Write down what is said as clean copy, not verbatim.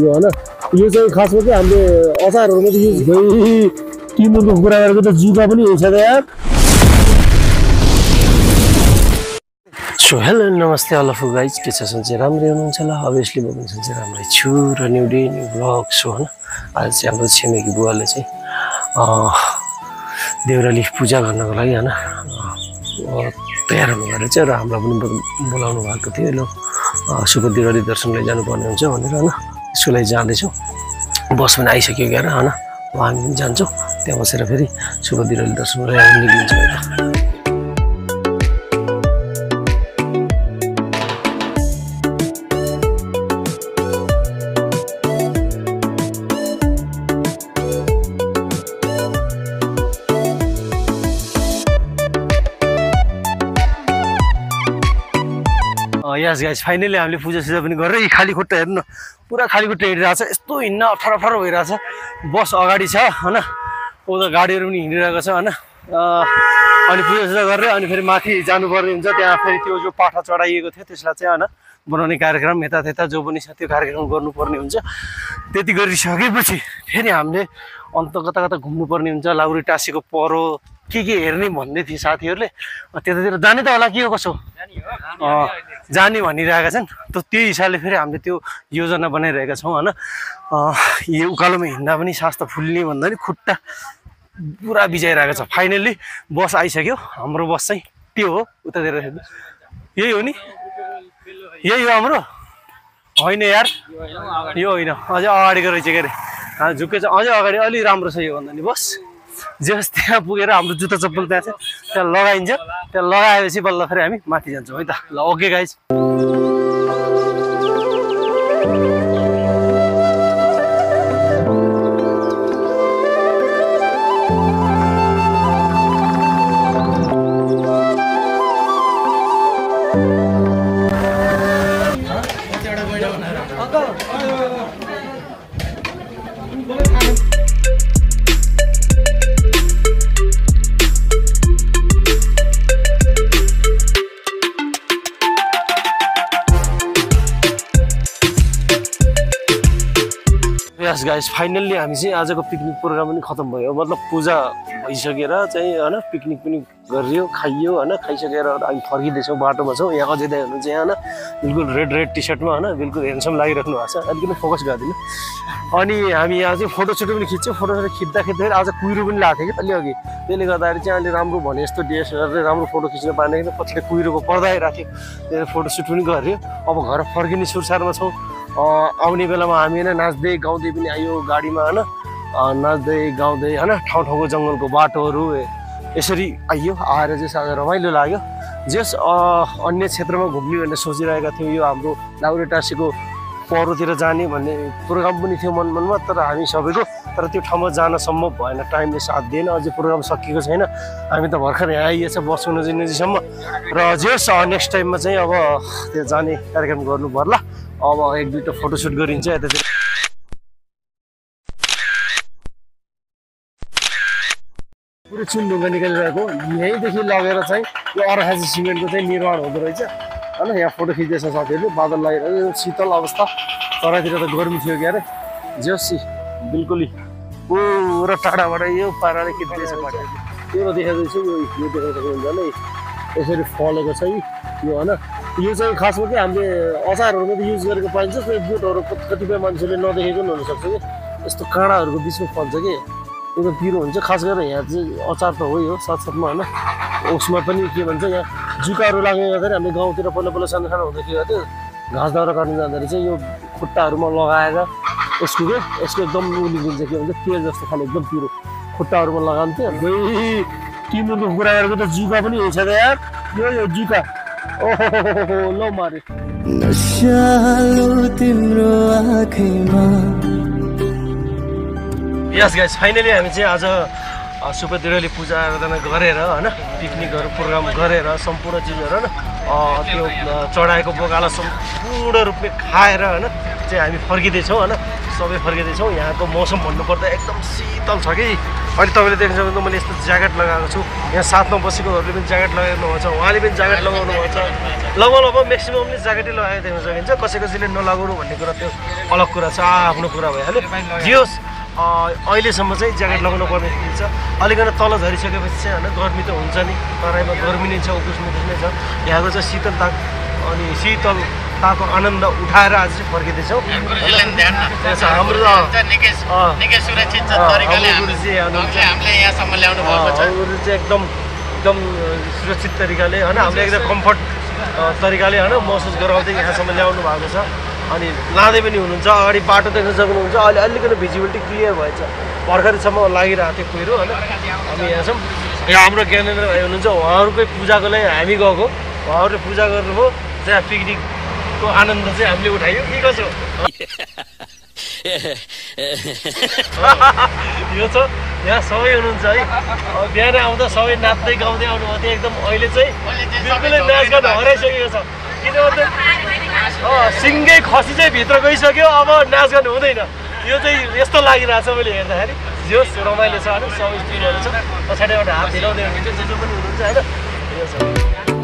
यो हैन यो चाहिँ खास गरी हामीले अचारहरुमा त युज भई किन्नुको कुरा गरेको त जुका पनि हुन्छ त यार सो हेलो नमस्ते ऑल ऑफ यू गाइस के छ संजय रामरे हुनुहुन्छ होला अभियसली म पनि संजय रामरे छु र new day new blog so हैन आज चाहिँ हाम्रो छिमेकी बुवाले चाहिँ देउराली पूजा गर्नको लागि हैन तयार हुनु गरेछ र हामीलाई पनि बोलाउनु भएको थियो ल शुभ देउराली दर्शनले जानुपर्ने हुन्छ भनेर हैन यसको लागि जाँदै छौ बस पनि आइसक्यो गएर हैन हामी पनि जान्छौ त्यहाँ बसेर फेरि शुभ देउराली दर्शनले निक्लिन्छ हैन Yes, guys. Finally, I'm going to do the पूजा खाली खुट्टा हेर्नु पूरा खाली खुट्टा हिँडिरहेछ यस्तो हिन्न अफर अफर भइरहेछ बस अगाडि छ हैन उता गाडीहरु पनि हिँडिरहेको छ हैन अनि पूजा गरेर अनि फेरि माथि जानुपर्ने हुन्छ त्यहाँ फेरि त्यो जो पाठा चढाइएको थियो त्यसलाई चाहिँ हैन बनाउने कार्यक्रम यता त्यता जो पनि छ त्यो कार्यक्रम गर्नुपर्ने हुन्छ त्यति गरिसकेपछि फेरि हामीले अन्त कता कता घुम्नुपर्ने हुन्छ लाउरी टासीको परो के हेर्ने भन्दै थिए साथीहरुले त्यतातिर जाने त होला के हो कसो जाने भनिरहेका छन् त त्यही हिसाबले फेरि हामीले त्यो योजना बनाइरहेका छौं हैन यो उकालोमा हिँड्दा पनि सास त फुल्ने भन्दा नि खुट्टा पुरा बिजाइरहेको छ फाइनली बस आइसक्यो हाम्रो बस चाहिँ त्यो हो उतातिर यही हो नि यही हो हाम्रो हैन यार यो हैन अझ अगाडि गएर चाहिँ गरे झुके छ अझ अगाडि अलि राम्रो छ यो भन्दा नि बस जस त्यहाँ पुगेर हाम्रो जुत्ता चप्पल त्यहाँ छ त्यहाँ लगाइन्छ त्यहाँ लगाएपछि बल्ल फेरि हामी माथि जान्छौं है त ल okay guys Yes, guys. Finally, I'm seeing as a picnic program in Kotambo. What the Puza Isagera, a picnic, Gurio, Kayo, and a Kaisagera, and forget this of Bartomaso, Yagazana, will go red t shirt, mana, will go in some light of Nasa, and give a focus garden. Only Ami as a photo shoot in the kitchen for a kid that has a Kurubin Lathi, Yogi, Delegata, and Rambu Bonis to DS, Rambu photo kitchen, and the Kuruko Porda Iraqi, their photo shoot in Gurio, or Forginis Sarmaso. आउने बेलामा हामी हैन नाच्दै गाउँदै पनि आयो गाडीमा हैन नाच्दै गाउँदै हैन ठाउँ ठाउँको जंगलको बाटोहरु यसरी आयो आएर चाहिँ साह्रै रमाइलो लाग्यो जस अन्य क्षेत्रमा घुम्ने भन्ने सोचिरहेका थियौ यो हाम्रो लाउरेटासीको परोतिर जाने भन्ने प्रोग्राम पनि थियो मन मनमा तर हामी सबैको तर त्यो ठाउँमा जान सम्भव भएन टाइमले साथ दिएन अझै प्रोग्राम सकिएको छैन हामी त भर्खर यहाँ आइएछ बस्नु नजिकसम्म र जस नेक्स्ट टाइममा चाहिँ अब त्यो जाने कार्यक्रम गर्नु पर्ला अब एक दुईटा फोटो शूट गरिन्छ यता चाहिँ पुरै चुनडुङ्गा निकालिरहेको यहीँदेखि लगेर चाहिँ यो अरखासी सिमेन्टको चाहिँ निर्माण हुँदो रहेछ हैन यहाँ फोटो खिच्दैछ साथीहरुले बादल लागिरहेको शीतल अवस्था तराईतिर त गर्मी थियो के अरे जोसी बिल्कुलै पुरा टाढाबाट यो पाराले खिच्दैछ पाटा त्यो देखाउँदैछु यो देखाउँदै जाने यसरी फलेको छ यो हैन यो चाहिँ खास गरी हामीले अचारहरुमा त युज गरेको पाइन्छ त्यो बोटहरु कतिपय मान्छेले नदेखेको हुन सक्छ के यस्तो काँडाहरुको बीचमा फल्छ के यो त पिरो हुन्छ खास गरेर यहाँ चाहिँ अचार त हो यो साथसाथमा हैन उसमा पनि के भन्छ यहाँ जुकाहरु लाग्ने गर्दा हामी गाउँतिर पल्लो सानोसानो हुँदाखेरि त्यो घाँस दाउरा काट्न जाँदाखेरि चाहिँ यो खुट्टाहरुमा लगाएर यसको एकदम निक्लिन्छ के भन्छ तेल जस्तो खाले एकदम पिरो खुट्टाहरुमा लगान्थे तिम्रो कुरा गरेको त जुका पनि हुन्छ त यार यो जुका Oh, lo mari. Yes, guys. Finally, I am here. Today, super Deepali Puja Aradhana Garera, na picnic program Garera, sampura cheez Garera, na the chodai ko bogala sampura rupe khayera, na. Today, I am forgive this, na. सबै फर्केदै छौ यहाँको मौसम भन्नु पर्दा एकदम शीतल छ के अनि तपाईले देख्न सक्नुहुन्छ मैले यस्तो ज्याकेट लगाएको छु यहाँ साथमा बसेकोहरुले पनि ज्याकेट लगाउनु हुन्छ उहाँले पनि ज्याकेट लगाउनु हुन्छ लगभग म्याक्सिममले ज्याकेटै लगाएको देख्न सकिन्छ कसैकसैले नलगाउनु भन्ने कुरा त्यो अलग कुरा छ आफ्नो कुरा भइहाल्यो जियोस अहिलेसम्म चाहिँ ज्याकेट लगाउनु पर्ने हुन्छ अलिकन तल झरिसकेपछि चाहिँ हैन गर्मी त हुन्छ नि तराईमा गर्मी नै छ उकुस मुकुस नै छ यहाँको चाहिँ शीतलता अनि शीतल ताको आनन्द उठाएर आज चाहिँ फर्किदै छौ हाम्रो निकै सुरक्षित छ तरिकाले हामीले यहाँसम्म ल्याउनु भएको छ गुरु चाहिँ एकदम सुरक्षित तरिकाले हैन हामीले एकदम कम्फर्ट तरिकाले हैन महसुस गराउँदै यहाँसम्म ल्याउनु भएको छ अनि लाँदै पनि हुनुहुन्छ अगाडि बाटो देख्न सक्नुहुन्छ अलि अलिकति भिजिबिलिटी क्लियर भएछ भर्खरैसम्म लागिरहेको थियो पहिरो हैन हामी यहाँ छौं यहाँ हाम्रो ज्ञानेन्द्र भाइ हुनुहुन्छ उहाँहरुकै पूजाको लागि हामी गएको उहाँहरुले पूजा गर्नुभयो त्यहाँ पिकनिक को आनन्द चाहिँ हामीले उठायो के कसो यो छ यहाँ सबै हुनुहुन्छ है बिहान आउँदा सबै नाच्दै गाउँदै आउनु भयो त्यो एकदम अहिले चाहिँ बिल्कुलै नाचगान हराइसकेको छ किन भन्दा सिङ्गै खसी चाहिँ भित्र गइसक्यो अब नाचगान हुँदैन यो चाहिँ यस्तो लागिरहेछ मैले हेर्दाखेरि जो रमाइलो छ हैन सबै स्टुडेन्टहरु छ पछाडि एउटा हात हिलाउँदै हुनुहुन्छ जो पनि हुनुहुन्छ हैन यो छ